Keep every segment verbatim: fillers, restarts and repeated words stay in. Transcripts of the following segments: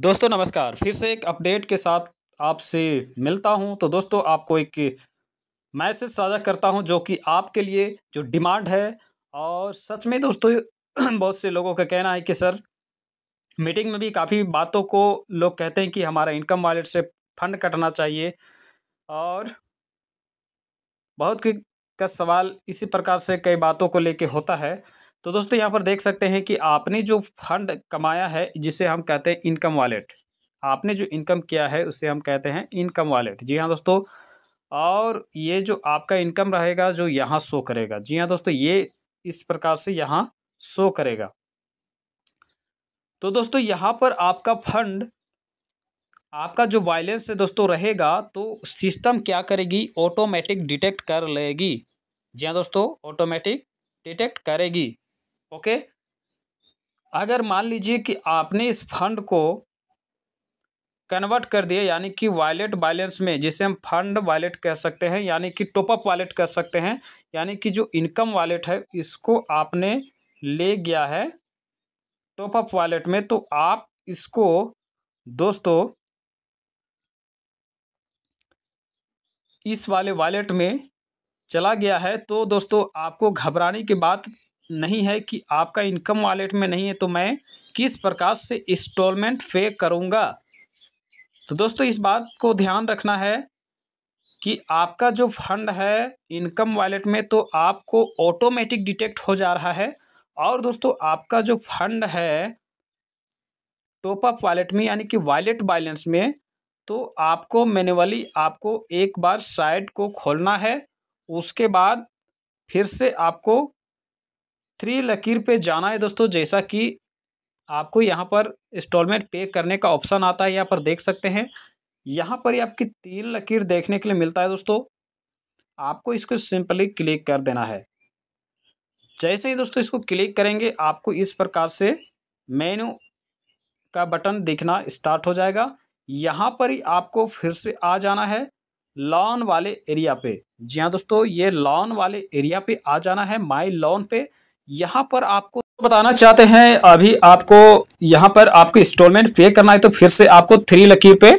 दोस्तों नमस्कार, फिर से एक अपडेट के साथ आपसे मिलता हूं। तो दोस्तों आपको एक मैसेज साझा करता हूं जो कि आपके लिए जो डिमांड है, और सच में दोस्तों बहुत से लोगों का कहना है कि सर मीटिंग में भी काफ़ी बातों को लोग कहते हैं कि हमारा इनकम वॉलेट से फंड कटना चाहिए, और बहुत का सवाल इसी प्रकार से कई बातों को लेके होता है। तो दोस्तों यहाँ पर देख सकते हैं कि आपने जो फंड कमाया है, जिसे हम कहते हैं इनकम वॉलेट, आपने जो इनकम किया है उसे हम कहते हैं इनकम वॉलेट। जी हाँ दोस्तों, और ये जो आपका इनकम रहेगा जो यहाँ शो करेगा, जी हाँ दोस्तों, ये इस प्रकार से यहाँ शो करेगा। तो दोस्तों यहाँ पर आपका फंड, आपका जो बैलेंस है दोस्तों रहेगा, तो सिस्टम क्या करेगी, ऑटोमेटिक डिटेक्ट कर लेगी। जी हाँ दोस्तों, ऑटोमेटिक डिटेक्ट करेगी। ओके, अगर मान लीजिए कि आपने इस फंड को कन्वर्ट कर दिया, यानी कि वॉलेट बैलेंस में, जिसे हम फंड वॉलेट कह सकते हैं, यानी कि टॉपअप वॉलेट कह सकते हैं, यानी कि जो इनकम वॉलेट है इसको आपने ले गया है टॉपअप वॉलेट में, तो आप इसको दोस्तों इस वाले वॉलेट में चला गया है, तो दोस्तों आपको घबराने की बात नहीं है कि आपका इनकम वॉलेट में नहीं है तो मैं किस प्रकार से इंस्टॉलमेंट पे करूँगा। तो दोस्तों इस बात को ध्यान रखना है कि आपका जो फंड है इनकम वॉलेट में, तो आपको ऑटोमेटिक डिटेक्ट हो जा रहा है, और दोस्तों आपका जो फंड है टॉपअप वॉलेट में, यानी कि वॉलेट बैलेंस में, तो आपको मैन्युअली आपको एक बार साइट को खोलना है, उसके बाद फिर से आपको थ्री लकीर पे जाना है दोस्तों। जैसा कि आपको यहाँ पर इंस्टॉलमेंट पे करने का ऑप्शन आता है, यहाँ पर देख सकते हैं, यहाँ पर ही आपकी तीन लकीर देखने के लिए मिलता है दोस्तों, आपको इसको सिंपली क्लिक कर देना है। जैसे ही दोस्तों इसको क्लिक करेंगे, आपको इस प्रकार से मेनू का बटन दिखना स्टार्ट हो जाएगा। यहाँ पर ही आपको फिर से आ जाना है लॉन वाले एरिया पे। जी हाँ दोस्तों, ये लॉन वाले एरिया पे आ जाना है, माई लॉन पे। यहाँ पर आपको बताना चाहते हैं, अभी आपको यहाँ पर आपको इंस्टॉलमेंट पे करना है, तो फिर से आपको थ्री लकीर पे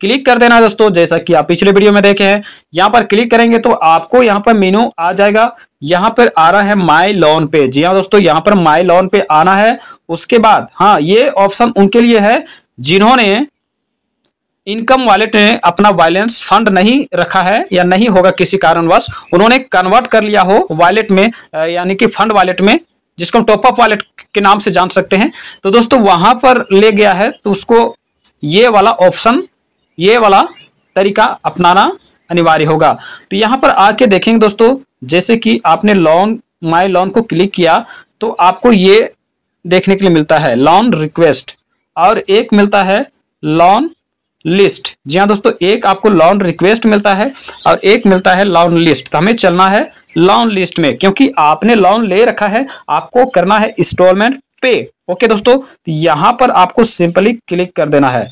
क्लिक कर देना है दोस्तों। जैसा कि आप पिछले वीडियो में देखे हैं, यहाँ पर क्लिक करेंगे तो आपको यहाँ पर मेनू आ जाएगा, यहाँ पर आ रहा है माई लॉन पे। जी हाँ दोस्तों, यहाँ पर माई लॉन पे आना है। उसके बाद हाँ, ये ऑप्शन उनके लिए है जिन्होंने इनकम वॉलेट ने अपना बैलेंस फंड नहीं रखा है, या नहीं होगा किसी कारणवश, उन्होंने कन्वर्ट कर लिया हो वॉलेट में, यानी कि फंड वॉलेट में, जिसको हम टॉपअप वॉलेट के नाम से जान सकते हैं। तो दोस्तों वहां पर ले गया है, तो उसको ये वाला ऑप्शन, ये वाला तरीका अपनाना अनिवार्य होगा। तो यहाँ पर आके देखेंगे दोस्तों, जैसे कि आपने लॉन माई लॉन को क्लिक किया, तो आपको ये देखने के लिए मिलता है लॉन रिक्वेस्ट, और एक मिलता है लॉन लिस्ट। जी हाँ दोस्तों, एक आपको लॉन रिक्वेस्ट मिलता है और एक मिलता है लॉन लिस्ट। तो हमें चलना है लॉन लिस्ट में, क्योंकि आपने लॉन ले रखा है, आपको करना है इंस्टॉलमेंट पे। ओके दोस्तों, तो यहाँ पर आपको सिंपली क्लिक कर देना है।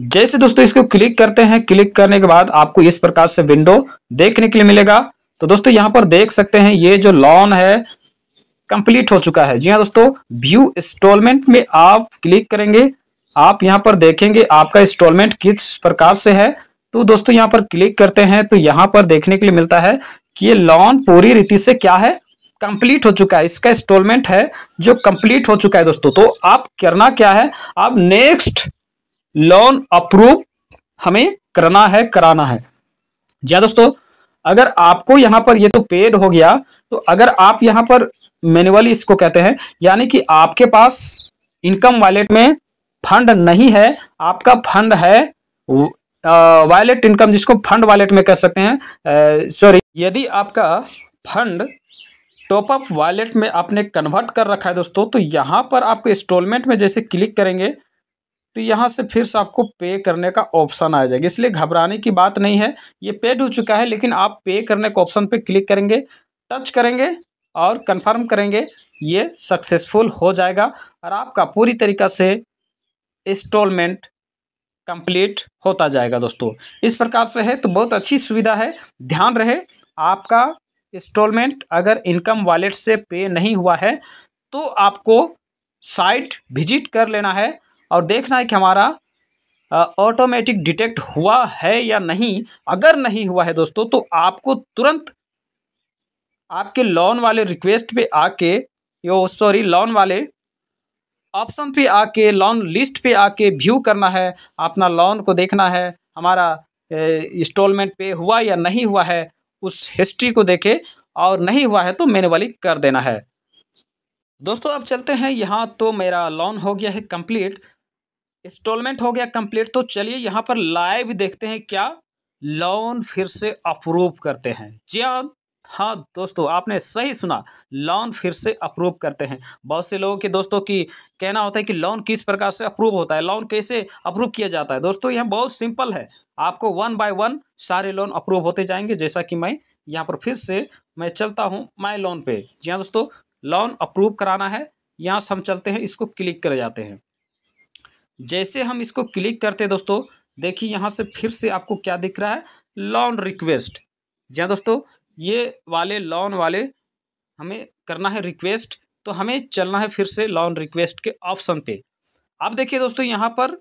जैसे दोस्तों इसको क्लिक करते हैं, क्लिक करने के बाद आपको इस प्रकार से विंडो देखने के लिए मिलेगा। तो दोस्तों यहाँ पर देख सकते हैं, ये जो लॉन है कंप्लीट हो चुका है। जी हाँ दोस्तों, व्यू इंस्टॉलमेंट में आप क्लिक करेंगे, आप यहाँ पर देखेंगे आपका इंस्टॉलमेंट किस प्रकार से है। तो दोस्तों यहाँ पर क्लिक करते हैं, तो यहाँ पर देखने के लिए मिलता है कि ये लोन पूरी रीति से क्या है, कंप्लीट हो चुका है, इसका इंस्टॉलमेंट है जो कंप्लीट हो चुका है दोस्तों। तो आप करना क्या है, आप नेक्स्ट लोन अप्रूव हमें करना है, कराना है। जी हाँ दोस्तों, अगर आपको यहाँ पर ये तो पेड हो गया, तो अगर आप यहाँ पर मैन्युअली इसको कहते हैं, यानी कि आपके पास इनकम वॉलेट में फंड नहीं है, आपका फंड है वॉलेट इनकम, जिसको फंड वॉलेट में कह सकते हैं, सॉरी, यदि आपका फंड टॉपअप वॉलेट में आपने कन्वर्ट कर रखा है दोस्तों, तो यहाँ पर आपको इंस्टॉलमेंट में जैसे क्लिक करेंगे, तो यहाँ से फिर से आपको पे करने का ऑप्शन आ जाएगा। इसलिए घबराने की बात नहीं है, ये पेड हो चुका है, लेकिन आप पे करने के ऑप्शन पर क्लिक करेंगे, टच करेंगे और कन्फर्म करेंगे, ये सक्सेसफुल हो जाएगा और आपका पूरी तरीका से इंस्टॉलमेंट कंप्लीट होता जाएगा दोस्तों। इस प्रकार से है, तो बहुत अच्छी सुविधा है। ध्यान रहे, आपका इंस्टॉलमेंट अगर इनकम वॉलेट से पे नहीं हुआ है, तो आपको साइट विजिट कर लेना है, और देखना है कि हमारा ऑटोमेटिक डिटेक्ट हुआ है या नहीं। अगर नहीं हुआ है दोस्तों तो आपको तुरंत आपके लोन वाले रिक्वेस्ट पे आके यो सॉरी लोन वाले ऑप्शन पे आके लोन लिस्ट पे आके व्यू करना है, अपना लोन को देखना है हमारा इंस्टॉलमेंट पे हुआ या नहीं हुआ है, उस हिस्ट्री को देखे और नहीं हुआ है तो मैनुअली कर देना है। दोस्तों अब चलते हैं, यहाँ तो मेरा लोन हो गया है कंप्लीट, इंस्टॉलमेंट हो गया कंप्लीट, तो चलिए यहाँ पर लाइव देखते हैं क्या लोन फिर से अप्रूव करते हैं। जी हाँ हाँ दोस्तों आपने सही सुना, लोन फिर से अप्रूव करते हैं। बहुत से लोगों के दोस्तों की कहना होता है कि लोन किस प्रकार से अप्रूव होता है, लोन कैसे अप्रूव किया जाता है। दोस्तों यहाँ बहुत सिंपल है, आपको वन बाय वन सारे लोन अप्रूव होते जाएंगे। जैसा कि मैं यहाँ पर फिर से मैं चलता हूँ माय लोन पे। जी हाँ दोस्तों लोन अप्रूव कराना है, यहाँ से हम चलते हैं, इसको क्लिक कर जाते हैं। जैसे हम इसको क्लिक करते हैं दोस्तों देखिए यहाँ से फिर से आपको क्या दिख रहा है, लोन रिक्वेस्ट। जी हाँ दोस्तों ये वाले लोन वाले हमें करना है रिक्वेस्ट, तो हमें चलना है फिर से लोन रिक्वेस्ट के ऑप्शन पे। आप देखिए दोस्तों यहाँ पर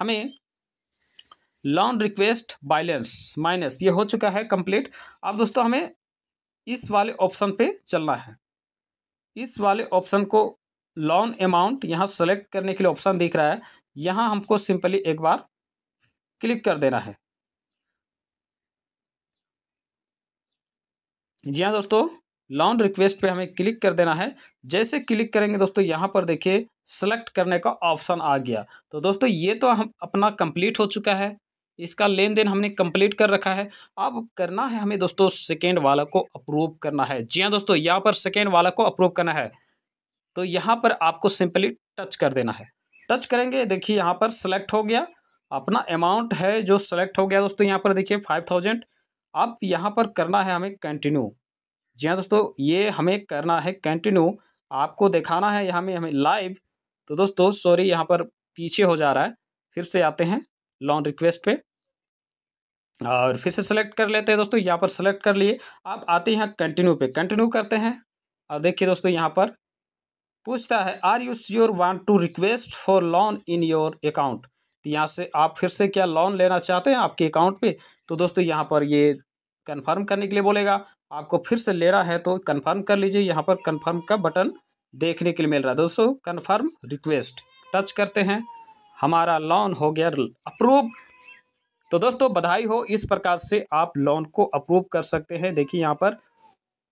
हमें लोन रिक्वेस्ट बैलेंस माइनस ये हो चुका है कंप्लीट। अब दोस्तों हमें इस वाले ऑप्शन पे चलना है, इस वाले ऑप्शन को लोन अमाउंट यहाँ सेलेक्ट करने के लिए ऑप्शन दिख रहा है, यहाँ हमको सिंपली एक बार क्लिक कर देना है। जी हाँ दोस्तों लोन रिक्वेस्ट पे हमें क्लिक कर देना है। जैसे क्लिक करेंगे दोस्तों यहाँ पर देखिए सेलेक्ट करने का ऑप्शन आ गया। तो दोस्तों ये तो हम अपना कंप्लीट हो चुका है, इसका लेन देन हमने कंप्लीट कर रखा है। अब करना है हमें दोस्तों सेकेंड वाला को अप्रूव करना है। जी हाँ दोस्तों यहाँ पर सेकेंड वाला को अप्रूव करना है, तो यहाँ पर आपको सिंपली टच कर देना है। टच करेंगे देखिए यहाँ पर सेलेक्ट हो गया, अपना अमाउंट है जो सेलेक्ट हो गया दोस्तों यहाँ पर देखिए फाइव थाउजेंड। अब यहाँ पर करना है हमें कंटिन्यू। जी हाँ दोस्तों ये हमें करना है कंटिन्यू, आपको दिखाना है यहाँ में हमें लाइव। तो दोस्तों सॉरी यहाँ पर पीछे हो जा रहा है, फिर से आते हैं लोन रिक्वेस्ट पे और फिर से सेलेक्ट कर लेते हैं दोस्तों। यहाँ पर सेलेक्ट कर लिए, आप आते हैं कंटिन्यू पे, कंटिन्यू करते हैं और देखिए दोस्तों यहाँ पर पूछता है are you sure want to request for loan in your account. तो यहाँ से आप फिर से क्या लोन लेना चाहते हैं आपके अकाउंट पे, तो दोस्तों यहाँ पर ये कंफर्म करने के लिए बोलेगा, आपको फिर से लेना है तो कंफर्म कर लीजिए। यहाँ पर कंफर्म का बटन देखने के लिए मिल रहा है दोस्तों, कंफर्म रिक्वेस्ट टच करते हैं, हमारा लोन हो गया अप्रूव। तो दोस्तों बधाई हो, इस प्रकार से आप लोन को अप्रूव कर सकते हैं। देखिए यहाँ पर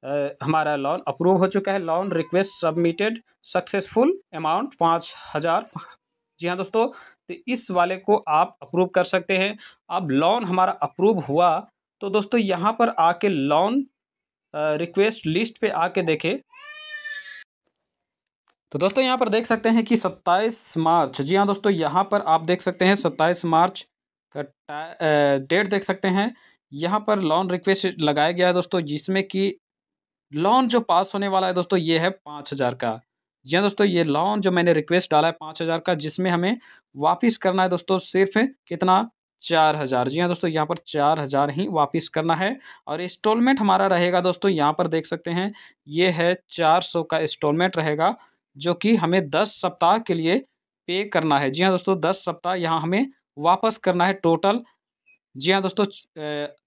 आ, हमारा लोन अप्रूव हो चुका है, loan request submitted successful, amount पाँच हज़ार। जी हाँ दोस्तों तो इस वाले को आप अप्रूव कर सकते हैं। अब लोन हमारा अप्रूव हुआ तो दोस्तों यहाँ पर आके लोन रिक्वेस्ट लिस्ट पे आके देखें तो दोस्तों यहाँ पर देख सकते हैं कि सत्ताईस मार्च। जी हाँ दोस्तों यहाँ पर आप देख सकते हैं सत्ताईस मार्च का डेट देख सकते हैं, यहाँ पर लोन रिक्वेस्ट लगाया गया है दोस्तों, जिसमें कि लोन जो पास होने वाला है दोस्तों ये है पाँच हज़ार का। जी हाँ दोस्तों ये लोन जो मैंने रिक्वेस्ट डाला है पाँच हज़ार का, जिसमें हमें वापस करना है दोस्तों सिर्फ कितना चार हज़ार। जी हाँ दोस्तों यहाँ पर चार हज़ार ही वापस करना है और इंस्टॉलमेंट हमारा रहेगा दोस्तों यहाँ पर देख सकते हैं ये है चार सौ का इंस्टॉलमेंट रहेगा, जो कि हमें दस सप्ताह के लिए पे करना है। जी हाँ दोस्तों दस सप्ताह यहाँ हमें वापस करना है टोटल। जी हाँ दोस्तों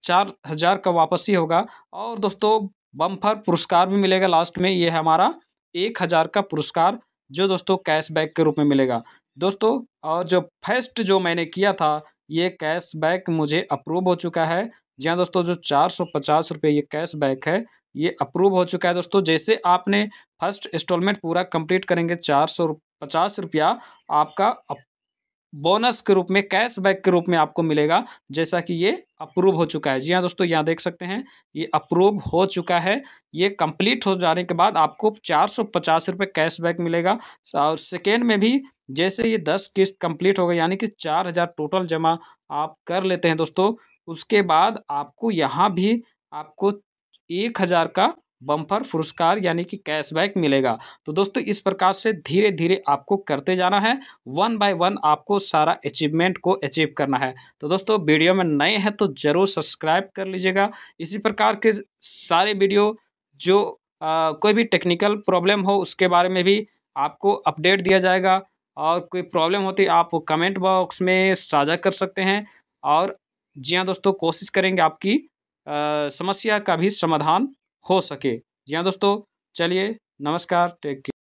चार हज़ार का वापसी होगा और दोस्तों बम्पर पुरस्कार भी मिलेगा लास्ट में, ये है हमारा एक हज़ार का पुरस्कार जो दोस्तों कैशबैक के रूप में मिलेगा दोस्तों। और जो फर्स्ट जो मैंने किया था ये कैशबैक मुझे अप्रूव हो चुका है। जी हाँ दोस्तों जो चार सौ पचास रुपये ये कैशबैक है ये अप्रूव हो चुका है दोस्तों। जैसे आपने फर्स्ट इंस्टॉलमेंट पूरा कंप्लीट करेंगे चार सौ पचास रुपया आपका बोनस के रूप में कैशबैक के रूप में आपको मिलेगा, जैसा कि ये अप्रूव हो चुका है। जी हाँ दोस्तों यहाँ देख सकते हैं ये अप्रूव हो चुका है। ये कंप्लीट हो जाने के बाद आपको चार सौ पचास रुपये कैशबैक मिलेगा और सेकेंड में भी जैसे ये दस किस्त कंप्लीट होगा यानी कि चार हज़ार टोटल जमा आप कर लेते हैं दोस्तों, उसके बाद आपको यहाँ भी आपको एक हज़ार का बम्पर पुरस्कार यानी कि कैशबैक मिलेगा। तो दोस्तों इस प्रकार से धीरे धीरे आपको करते जाना है, वन बाय वन आपको सारा अचीवमेंट को अचीव करना है। तो दोस्तों वीडियो में नए हैं तो ज़रूर सब्सक्राइब कर लीजिएगा। इसी प्रकार के सारे वीडियो जो आ, कोई भी टेक्निकल प्रॉब्लम हो उसके बारे में भी आपको अपडेट दिया जाएगा। और कोई प्रॉब्लम होती आप कमेंट बॉक्स में साझा कर सकते हैं। और जी हाँ दोस्तों, कोशिश करेंगे आपकी आ, समस्या का भी समाधान हो सके। जी हाँ दोस्तों, चलिए नमस्कार, टेक केयर।